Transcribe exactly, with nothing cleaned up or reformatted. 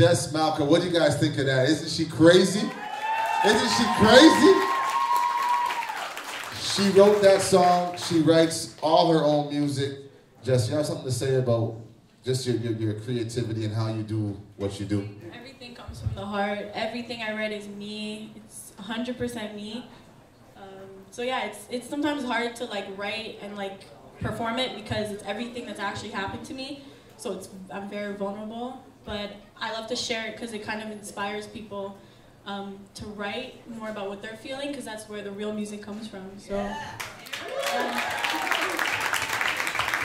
Jess Malka. What do you guys think of that? Isn't she crazy? Isn't she crazy? She wrote that song. She writes all her own music. Jess, you have something to say about just your, your, your creativity and how you do what you do? Everything comes from the heart. Everything I write is me. It's one hundred percent me. Um, so yeah, it's, it's sometimes hard to like write and like perform it because it's everything that's actually happened to me. So it's, I'm very vulnerable, but I love to share it because it kind of inspires people um, to write more about what they're feeling, because that's where the real music comes from. So. Yeah. Um,